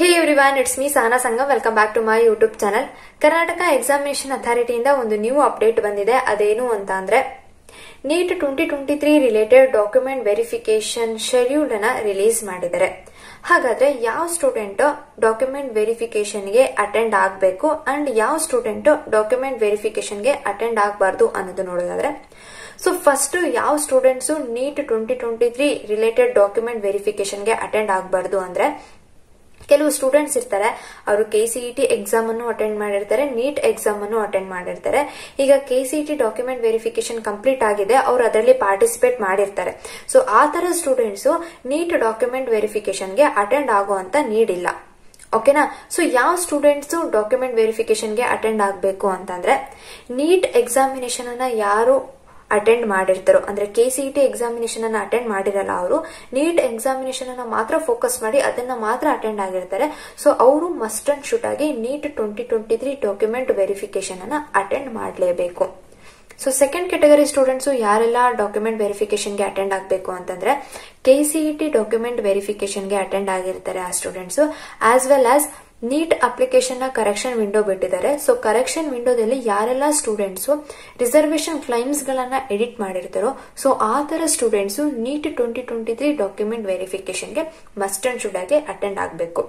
Hey everyone, it's me Saana Sangam. Welcome back to my YouTube channel. Karnataka Examination Authority ಇಂದ ಒಂದು new update ಬಂದಿದೆ. ಅದೇನು ಅಂತ ಅಂದ್ರೆ NEET 2023 related document verification schedule ಅನ್ನು release ಮಾಡಿದ್ದಾರೆ. ಹಾಗಾದ್ರೆ ಯಾವ ಸ್ಟೂಡೆಂಟ್ ಡಾಕ್ಯುಮೆಂಟ್ ವೆರಿಫಿಕೇಶನ್ ಗೆ ಅಟೆಂಡ್ ಆಗಬೇಕು ಅಂಡ್ ಯಾವ ಸ್ಟೂಡೆಂಟ್ ಡಾಕ್ಯುಮೆಂಟ್ ವೆರಿಫಿಕೇಶನ್ ಗೆ ಅಟೆಂಡ್ ಆಗಬಾರದು ಅನ್ನೋದು ನೋಡೋದಾದ್ರೆ सो फस्ट ಯಾವ students NEET 2023 related document verification ಗೆ ಅಟೆಂಡ್ ಆಗಬಾರದು ಅಂದ್ರೆ ಕೆಲವು ಸ್ಟೂಡೆಂಟ್ಸ್ ಇರ್ತಾರೆ ಅವರು KCET ಎಕ್ಸಾಮ್ ಅನ್ನು ಅಟೆಂಡ್ ಮಾಡಿರ್ತಾರೆ ನೀಟ್ ಎಕ್ಸಾಮ್ ಅನ್ನು ಅಟೆಂಡ್ ಮಾಡಿರ್ತಾರೆ ಈಗ KCET ಡಾಕ್ಯುಮೆಂಟ್ ವೆರಿಫಿಕೇಶನ್ ಕಂಪ್ಲೀಟ್ ಆಗಿದೆ ಅವರು ಅದರಲ್ಲಿ ಪಾರ್ಟಿಸಿಪೇಟ್ ಮಾಡಿರ್ತಾರೆ ಸೋ ಆ ತರ ಸ್ಟೂಡೆಂಟ್ಸ್ ನೀಟ್ ಡಾಕ್ಯುಮೆಂಟ್ ವೆರಿಫಿಕೇಶನ್ ಗೆ ಅಟೆಂಡ್ ಆಗುವಂತ ನೀಡಿಲ್ಲ ಓಕೆನಾ ಸೋ ಯಾವ ಸ್ಟೂಡೆಂಟ್ಸ್ ಡಾಕ್ಯುಮೆಂಟ್ ವೆರಿಫಿಕೇಶನ್ ಗೆ ಅಟೆಂಡ್ ಆಗಬೇಕು ಅಂತಂದ್ರೆ ನೀಟ್ ಎಕ್ಸಾಮಿನೇಷನ್ ಅನ್ನು ಯಾರು ಅಟೆಂಡ್ ಮಾಡಿರ್ತಾರೋ ಅಂದ್ರೆ KCET ಎಕ್ಸಾಮಿನೇಷನ್ ಅನ್ನು ಅಟೆಂಡ್ ಮಾಡಿರಲ್ಲ ಅವರು ನೀಟ್ ಎಕ್ಸಾಮಿನೇಷನ್ ಅನ್ನು ಮಾತ್ರ ಫೋಕಸ್ ಮಾಡಿ ಅದನ್ನ ಮಾತ್ರ ಅಟೆಂಡ್ ಆಗಿರ್ತಾರೆ ಸೋ ಅವರು ಮಸ್ಟ್ ಅಂಡ್ ಶುಡ್ ಆಗಿ ನೀಟ್ 2023 ಡಾಕ್ಯುಮೆಂಟ್ ವೆರಿಫಿಕೇಶನ್ ಅನ್ನು ಅಟೆಂಡ್ ಮಾಡಲೇಬೇಕು ಸೋ ಸೆಕೆಂಡ್ ಕ್ಯಾಟಗರಿ ಸ್ಟೂಡೆಂಟ್ಸ್ ಯಾರೆಲ್ಲ ಡಾಕ್ಯುಮೆಂಟ್ ವೆರಿಫಿಕೇಶನ್ ಗೆ ಅಟೆಂಡ್ ಆಗಬೇಕು ಅಂತಂದ್ರೆ KCET ಡಾಕ್ಯುಮೆಂಟ್ ವೆರಿಫಿಕೇಶನ್ ಗೆ ಅಟೆಂಡ್ ಆಗಿರ್ತಾರೆ ಆ students as well as NEET application ನ ಕರೆಕ್ಷನ್ ವಿಂಡೋ ಬಿಟ್ಟಿದ್ದಾರೆ ಸೋ ಕರೆಕ್ಷನ್ ವಿಂಡೋದಲ್ಲಿ ಯಾರೆಲ್ಲ ಸ್ಟೂಡೆಂಟ್ಸ್ ರಿಸರ್ವೇಶನ್ ಕ್ಲೈಮ್ಸ್ ಗಳನ್ನ ಎಡಿಟ್ ಮಾಡಿರ್ತಾರೋ ಸೋ ಆ ತರ ಸ್ಟೂಡೆಂಟ್ಸ್ ನೀಟ್ 2023 ಡಾಕ್ಯುಮೆಂಟ್ ವೆರಿಫಿಕೇಶನ್ ಗೆ ಮಸ್ಟ್ ಅಂಡ್ ಶುಡ್ ಆಗಿ ಅಟೆಂಡ್ ಆಗಬೇಕು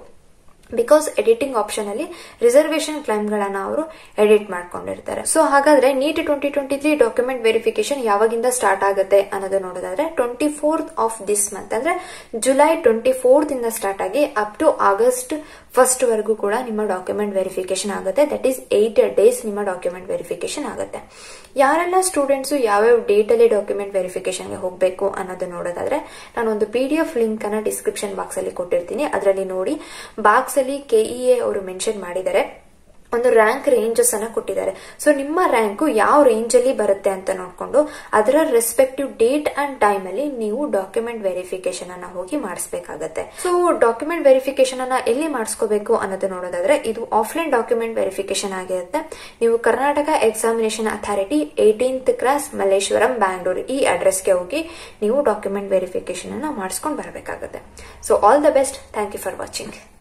ಬಿಕಾಸ್ ಎಡಿಟಿಂಗ್ ಆಪ್ಷನ್ ಅಲ್ಲಿ ರಿಸರ್ವೇಶನ್ ಕ್ಲೈಮ್ ಗಳನ್ನ ಅವರು ಎಡಿಟ್ ಮಾಡ್ಕೊಂಡಿರ್ತಾರೆ ಸೊ ಹಾಗಾದ್ರೆ ನೀಟ್ 2023 ಡಾಕ್ಯುಮೆಂಟ್ ವೆರಿಫಿಕೇಶನ್ ಯಾವಾಗಿಂದ ಸ್ಟಾರ್ಟ್ ಆಗುತ್ತೆ ಅನ್ನೋದು ನೋಡೋದಾದ್ರೆ 24th ಆಫ್ ದಿಸ್ ಮಂತ್ ಅಂದ್ರೆ ಜುಲೈ 24th ಇಂದ ಸ್ಟಾರ್ಟ್ ಆಗಿ ಅಪ್ ಟು ಆಗಸ್ಟ್ 1st ವರೆಗೂ ಕೂಡ ನಿಮ್ಮ ಡಾಕ್ಯುಮೆಂಟ್ ವೆರಿಫಿಕೇಶನ್ ಆಗುತ್ತೆ ದಟ್ ಈಸ್ 8 ಡೇಸ್ ನಿಮ್ಮ ಡಾಕ್ಯುಮೆಂಟ್ ವೆರಿಫಿಕೇಶನ್ ಆಗುತ್ತೆ ಯಾರೆಲ್ಲ ಸ್ಟೂಡೆಂಟ್ಸ್ ಯಾವ್ಯಾವ ಡೇಟ್ ಅಲ್ಲಿ ಡಾಕ್ಯುಮೆಂಟ್ ವೆರಿಫಿಕೇಶನ್ಗೆ ಹೋಗಬೇಕು ಅನ್ನೋದು ನೋಡೋದಾದ್ರೆ ನಾನು ಒಂದು PDF ಲಿಂಕ್ ಅನ್ನು ಡಿಸ್ಕ್ರಿಪ್ಷನ್ ಬಾಕ್ಸ್ ಅಲ್ಲಿ ಕೊಟ್ಟಿರ್ತೀನಿ ಅದರಲ್ಲಿ ನೋಡಿ ಬಾಕ್ಸ್ ಅಲ್ಲಿ KEA ಅವರು ಮೆನ್ಷನ್ ಮಾಡಿದ್ದಾರೆ ಒಂದು ರ್ಯಾಂಕ್ ರೇಂಜಸ್ ಅನ್ನು ಕೊಟ್ಟಿದ್ದಾರೆ ಸೊ ನಿಮ್ಮ ರ್ಯಾಂಕ್ ಯಾವ ರೇಂಜ್ ಅಲ್ಲಿ ಬರುತ್ತೆ ಅಂತ ನೋಡ್ಕೊಂಡು ಅದರ ರೆಸ್ಪೆಕ್ಟಿವ್ ಡೇಟ್ ಅಂಡ್ ಟೈಮ್ ಅಲ್ಲಿ ನೀವು ಡಾಕ್ಯುಮೆಂಟ್ ವೆರಿಫಿಕೇಶನ್ ಅನ್ನ ಹೋಗಿ ಮಾಡಿಸಬೇಕಾಗುತ್ತೆ ಸೊ ಡಾಕ್ಯುಮೆಂಟ್ ವೆರಿಫಿಕೇಶನ್ ಅನ್ನ ಎಲ್ಲಿ ಮಾಡಿಸ್ಕೋಬೇಕು ಅನ್ನೋದು ನೋಡೋದಾದ್ರೆ ಇದು ಆಫ್ಲೈನ್ ಡಾಕ್ಯುಮೆಂಟ್ ವೆರಿಫಿಕೇಶನ್ ಆಗಿರುತ್ತೆ ನೀವು Karnataka examination authority 18th cross Malleshwaram Bangalore ಈ ಅಡ್ರೆಸ್ಗೆ ಹೋಗಿ ನೀವು ಡಾಕ್ಯುಮೆಂಟ್ ವೆರಿಫಿಕೇಶನ್ ಅನ್ನ ಮಾಡಿಸ್ಕೊಂಡು ಬರಬೇಕಾಗುತ್ತೆ so all the best thank you for watching